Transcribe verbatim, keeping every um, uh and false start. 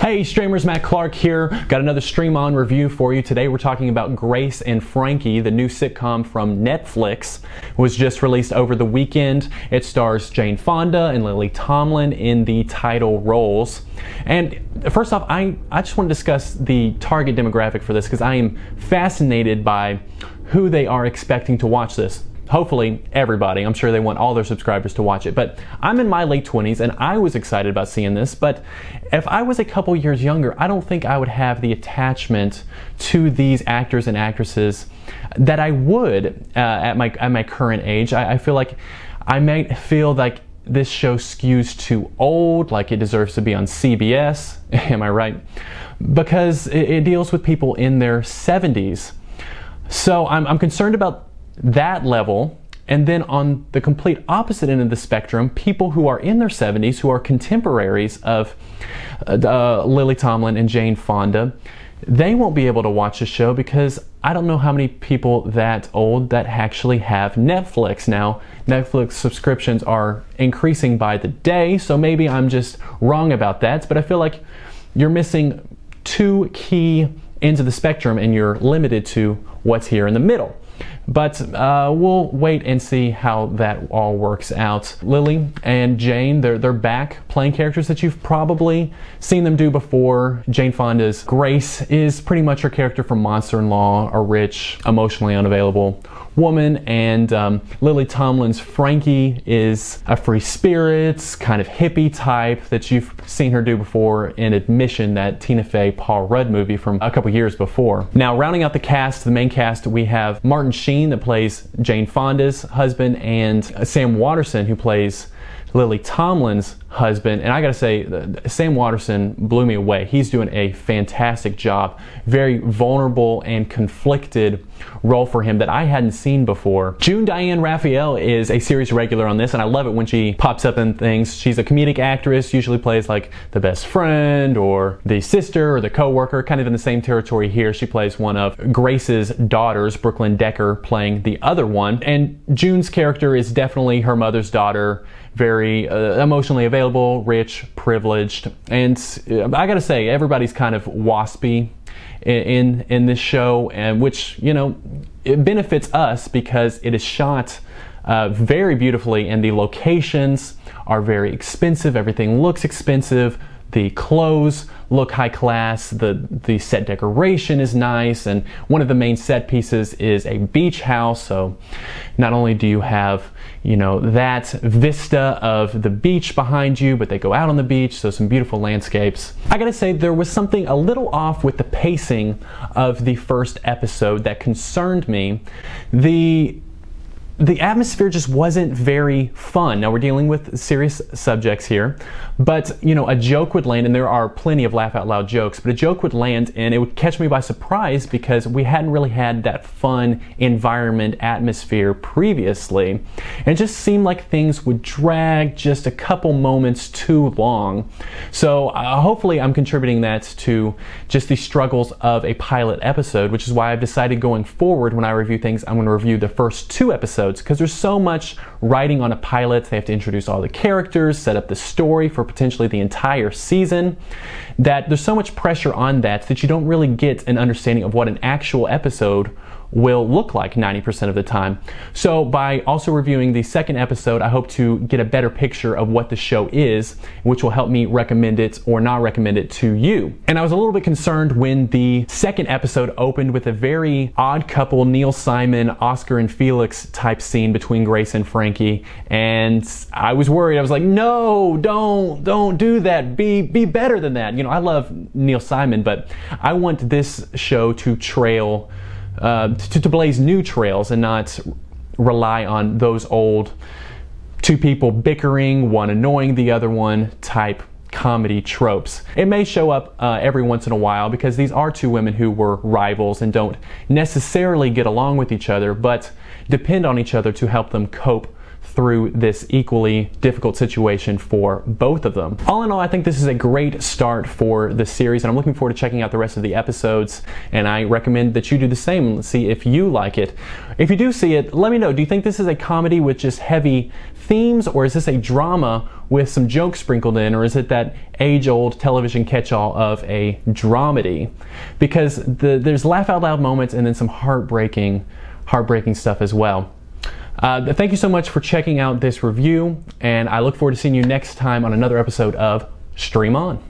Hey streamers, Matt Clark here. Got another Stream On review for you. Today we're talking about Grace and Frankie, the new sitcom from Netflix. It was just released over the weekend. It stars Jane Fonda and Lily Tomlin in the title roles. And first off, I, I just want to discuss the target demographic for this because I am fascinated by who they are expecting to watch this. Hopefully everybody. I'm sure they want all their subscribers to watch it, but I'm in my late twenties and I was excited about seeing this, but if I was a couple years younger, I don't think I would have the attachment to these actors and actresses that I would uh, at my at my current age. I, I feel like I might feel like this show skews too old, like it deserves to be on C B S, am I right? Because it, it deals with people in their seventies. So I'm, I'm concerned about that level, and then on the complete opposite end of the spectrum, people who are in their seventies, who are contemporaries of uh, Lily Tomlin and Jane Fonda, they won't be able to watch the show because I don't know how many people that old that actually have Netflix. Now, Netflix subscriptions are increasing by the day, so maybe I'm just wrong about that, but I feel like you're missing two key ends of the spectrum and you're limited to what's here in the middle. But uh, we'll wait and see how that all works out. Lily and Jane, they're, they're back playing characters that you've probably seen them do before. Jane Fonda's Grace is pretty much her character from Monster-in-Law, a rich, emotionally unavailable woman. And um, Lily Tomlin's Frankie is a free spirit, kind of hippie type that you've seen her do before in Admission, that Tina Fey, Paul Rudd movie from a couple years before. Now, rounding out the cast, the main cast, we have Martin Sheen, that plays Jane Fonda's husband, and Sam Waterston, who plays Lily Tomlin's husband. And I gotta say, Sam Waterston blew me away. He's doing a fantastic job. Very vulnerable and conflicted role for him that I hadn't seen before. June Diane Raphael is a series regular on this, and I love it when she pops up in things. She's a comedic actress, usually plays like the best friend or the sister or the co-worker, kind of in the same territory here. She plays one of Grace's daughters, Brooklyn Decker playing the other one. And June's character is definitely her mother's daughter, very uh, emotionally available. Available, rich, privileged, and I gotta say, everybody's kind of waspy in, in in this show, and which, you know, it benefits us because it is shot uh, very beautifully, and the locations are very expensive. Everything looks expensive. The clothes look high class. The the set decoration is nice, and one of the main set pieces is a beach house. So not only do you have, you know, that vista of the beach behind you, but they go out on the beach, so some beautiful landscapes. I gotta say, there was something a little off with the pacing of the first episode that concerned me. The The atmosphere just wasn't very fun. Now, we're dealing with serious subjects here, but you know, a joke would land, and there are plenty of laugh out loud jokes, but a joke would land and it would catch me by surprise because we hadn't really had that fun environment atmosphere previously. And it just seemed like things would drag just a couple moments too long. So uh, hopefully I'm contributing that to just the struggles of a pilot episode, which is why I've decided going forward when I review things, I'm gonna review the first two episodes, because there's so much writing on a pilot. They have to introduce all the characters, set up the story for potentially the entire season, that there's so much pressure on that that you don't really get an understanding of what an actual episode will look like ninety percent of the time. So by also reviewing the second episode, I hope to get a better picture of what the show is, which will help me recommend it or not recommend it to you. And I was a little bit concerned when the second episode opened with a very odd couple, Neil Simon, Oscar and Felix type scene between Grace and Frankie. And I was worried. I was like, no, don't, don't do that. Be, be better than that. You know, I love Neil Simon, but I want this show to trail Uh, to, to blaze new trails and not rely on those old two people bickering, one annoying the other one type comedy tropes. It may show up uh, every once in a while because these are two women who were rivals and don't necessarily get along with each other, but depend on each other to help them cope through this equally difficult situation for both of them. All in all, I think this is a great start for the series, and I'm looking forward to checking out the rest of the episodes, and I recommend that you do the same and see if you like it. If you do see it, let me know. Do you think this is a comedy with just heavy themes, or is this a drama with some jokes sprinkled in, or is it that age-old television catch-all of a dramedy? Because the, there's laugh-out-loud moments and then some heartbreaking, heartbreaking stuff as well. Uh, thank you so much for checking out this review, and I look forward to seeing you next time on another episode of Stream On.